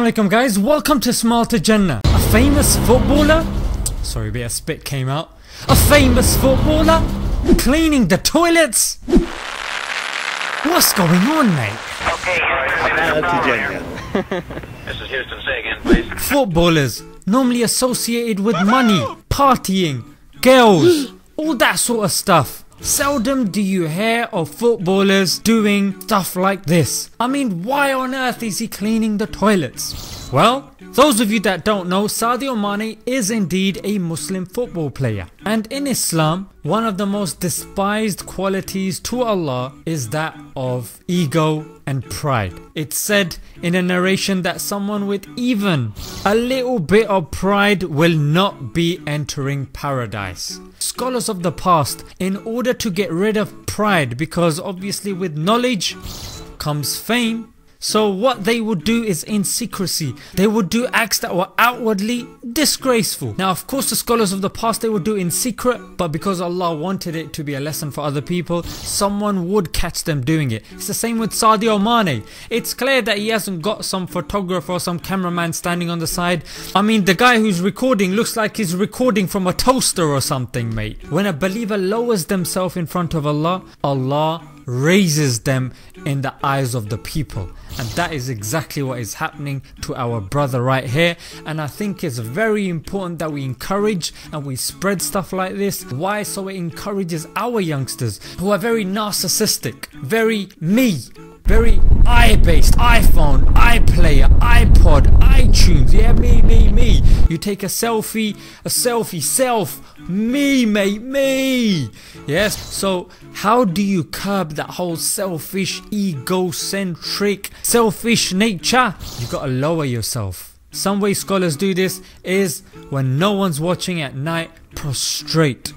Assalamu alaikum guys, welcome to Smile 2 Jannah. A famous footballer, sorry a bit of spit came out, a famous footballer cleaning the toilets? What's going on mate? Okay, Mrs Houston, say again please. Footballers, normally associated with money, partying, girls, all that sort of stuff. Seldom do you hear of footballers doing stuff like this. I mean, why on earth is he cleaning the toilets? Well, those of you that don't know, Sadio Mane is indeed a Muslim football player. And in Islam, one of the most despised qualities to Allah is that of ego and pride. It's said in a narration that someone with even a little bit of pride will not be entering paradise. Scholars of the past, in order to get rid of pride, because obviously with knowledge comes fame, so what they would do is in secrecy, they would do acts that were outwardly disgraceful. Now of course the scholars of the past, they would do in secret, but because Allah wanted it to be a lesson for other people, someone would catch them doing it. It's the same with Sadio Mane. It's clear that he hasn't got some photographer or some cameraman standing on the side. I mean, the guy who's recording looks like he's recording from a toaster or something mate. When a believer lowers themselves in front of Allah, Allah raises them in the eyes of the people, and that is exactly what is happening to our brother right here. And I think it's very important that we encourage and we spread stuff like this. Why? So it encourages our youngsters who are very narcissistic, very me, very I based, iPhone, iPlayer, iPod, iTunes, yeah me. You take a selfie, self, me mate, me. Yes, so how do you curb that whole selfish, egocentric, selfish nature? You gotta lower yourself. Some way scholars do this is when no one's watching at night, prostrate.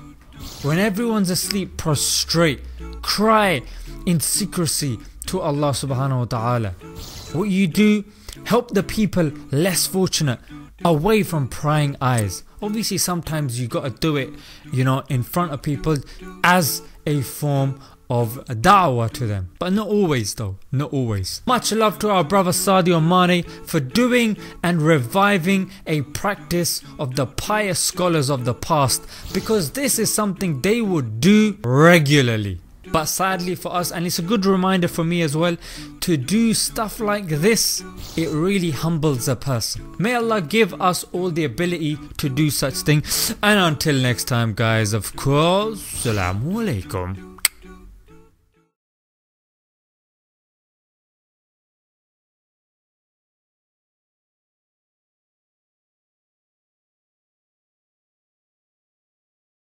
When everyone's asleep, prostrate. Cry in secrecy to Allah subhanahu wa ta'ala. What you do, help the people less fortunate, away from prying eyes. Obviously sometimes you gotta do it, you know, in front of people as a form of da'wah to them, but not always though, not always. Much love to our brother Sadio Mane for doing and reviving a practice of the pious scholars of the past, because this is something they would do regularly. But sadly for us, and it's a good reminder for me as well, to do stuff like this, it really humbles a person. May Allah give us all the ability to do such things. And until next time guys, of course, Assalamu Alaikum.